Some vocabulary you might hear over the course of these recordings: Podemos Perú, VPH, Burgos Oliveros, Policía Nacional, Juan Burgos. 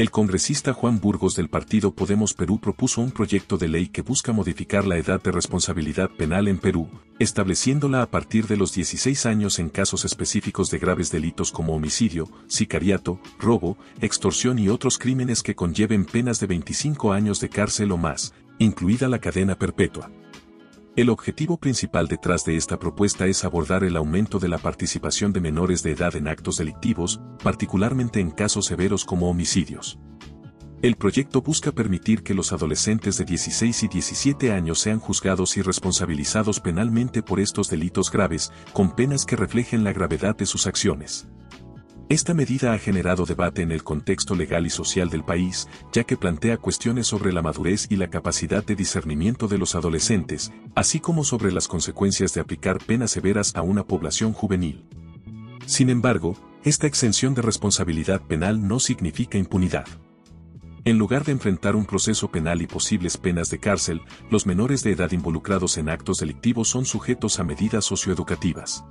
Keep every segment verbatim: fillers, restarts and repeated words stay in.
El congresista Juan Burgos del partido Podemos Perú propuso un proyecto de ley que busca modificar la edad de responsabilidad penal en Perú, estableciéndola a partir de los dieciséis años en casos específicos de graves delitos como homicidio, sicariato, robo, extorsión y otros crímenes que conlleven penas de veinticinco años de cárcel o más, incluida la cadena perpetua. El objetivo principal detrás de esta propuesta es abordar el aumento de la participación de menores de edad en actos delictivos, particularmente en casos severos como homicidios. El proyecto busca permitir que los adolescentes de dieciséis y diecisiete años sean juzgados y responsabilizados penalmente por estos delitos graves, con penas que reflejen la gravedad de sus acciones. Esta medida ha generado debate en el contexto legal y social del país, ya que plantea cuestiones sobre la madurez y la capacidad de discernimiento de los adolescentes, así como sobre las consecuencias de aplicar penas severas a una población juvenil. Sin embargo, esta exención de responsabilidad penal no significa impunidad. En lugar de enfrentar un proceso penal y posibles penas de cárcel, los menores de edad involucrados en actos delictivos son sujetos a medidas socioeducativas.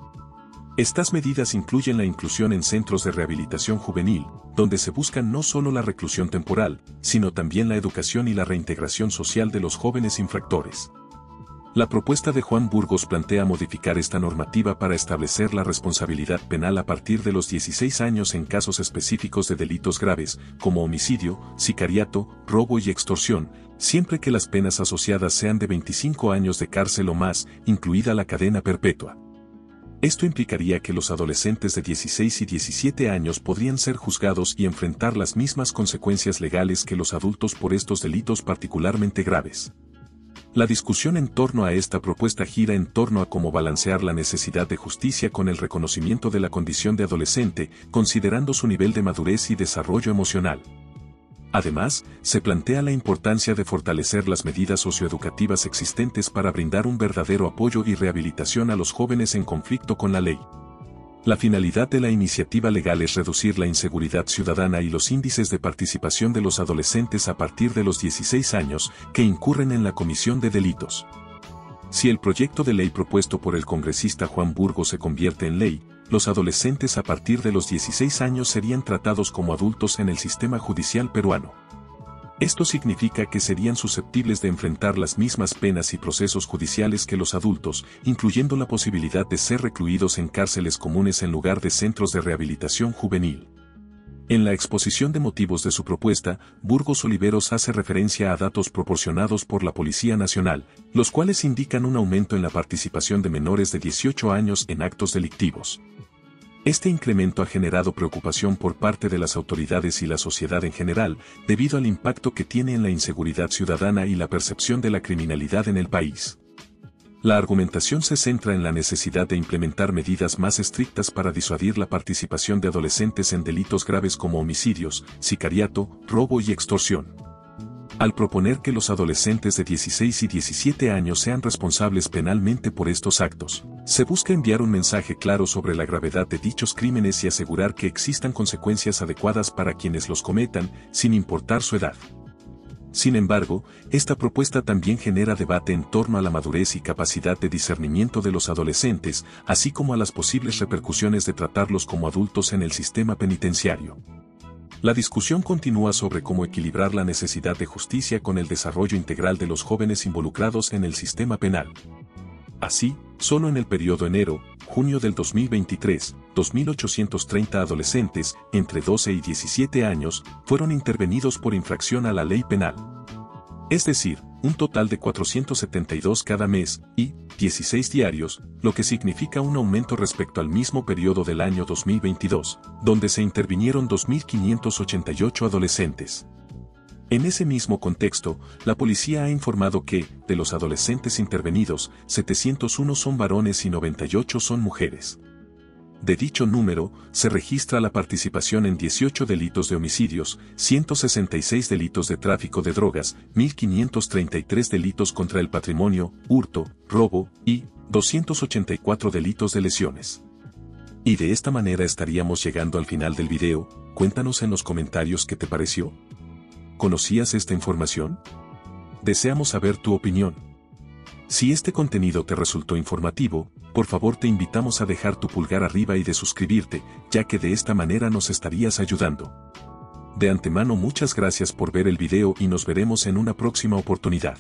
Estas medidas incluyen la inclusión en centros de rehabilitación juvenil, donde se busca no solo la reclusión temporal, sino también la educación y la reintegración social de los jóvenes infractores. La propuesta de Juan Burgos plantea modificar esta normativa para establecer la responsabilidad penal a partir de los dieciséis años en casos específicos de delitos graves, como homicidio, sicariato, robo y extorsión, siempre que las penas asociadas sean de veinticinco años de cárcel o más, incluida la cadena perpetua. Esto implicaría que los adolescentes de dieciséis y diecisiete años podrían ser juzgados y enfrentar las mismas consecuencias legales que los adultos por estos delitos particularmente graves. La discusión en torno a esta propuesta gira en torno a cómo balancear la necesidad de justicia con el reconocimiento de la condición de adolescente, considerando su nivel de madurez y desarrollo emocional. Además, se plantea la importancia de fortalecer las medidas socioeducativas existentes para brindar un verdadero apoyo y rehabilitación a los jóvenes en conflicto con la ley. La finalidad de la iniciativa legal es reducir la inseguridad ciudadana y los índices de participación de los adolescentes a partir de los dieciséis años que incurren en la comisión de delitos. Si el proyecto de ley propuesto por el congresista Juan Burgos se convierte en ley, los adolescentes a partir de los dieciséis años serían tratados como adultos en el sistema judicial peruano. Esto significa que serían susceptibles de enfrentar las mismas penas y procesos judiciales que los adultos, incluyendo la posibilidad de ser recluidos en cárceles comunes en lugar de centros de rehabilitación juvenil. En la exposición de motivos de su propuesta, Burgos Oliveros hace referencia a datos proporcionados por la Policía Nacional, los cuales indican un aumento en la participación de menores de dieciocho años en actos delictivos. Este incremento ha generado preocupación por parte de las autoridades y la sociedad en general, debido al impacto que tiene en la inseguridad ciudadana y la percepción de la criminalidad en el país. La argumentación se centra en la necesidad de implementar medidas más estrictas para disuadir la participación de adolescentes en delitos graves como homicidios, sicariato, robo y extorsión. Al proponer que los adolescentes de dieciséis y diecisiete años sean responsables penalmente por estos actos, se busca enviar un mensaje claro sobre la gravedad de dichos crímenes y asegurar que existan consecuencias adecuadas para quienes los cometan, sin importar su edad. Sin embargo, esta propuesta también genera debate en torno a la madurez y capacidad de discernimiento de los adolescentes, así como a las posibles repercusiones de tratarlos como adultos en el sistema penitenciario. La discusión continúa sobre cómo equilibrar la necesidad de justicia con el desarrollo integral de los jóvenes involucrados en el sistema penal. Así, solo en el periodo enero-junio del dos mil veintitrés, dos mil ochocientos treinta adolescentes, entre doce y diecisiete años, fueron intervenidos por infracción a la ley penal. Es decir, un total de cuatrocientos setenta y dos cada mes, y dieciséis diarios, lo que significa un aumento respecto al mismo periodo del año dos mil veintidós, donde se intervinieron dos mil quinientos ochenta y ocho adolescentes. En ese mismo contexto, la policía ha informado que, de los adolescentes intervenidos, setecientos uno son varones y noventa y ocho son mujeres. De dicho número, se registra la participación en dieciocho delitos de homicidios, ciento sesenta y seis delitos de tráfico de drogas, mil quinientos treinta y tres delitos contra el patrimonio, hurto, robo, y doscientos ochenta y cuatro delitos de lesiones. Y de esta manera estaríamos llegando al final del video. Cuéntanos en los comentarios qué te pareció. ¿Conocías esta información? Deseamos saber tu opinión. Si este contenido te resultó informativo, por favor te invitamos a dejar tu pulgar arriba y de suscribirte, ya que de esta manera nos estarías ayudando. De antemano muchas gracias por ver el video y nos veremos en una próxima oportunidad.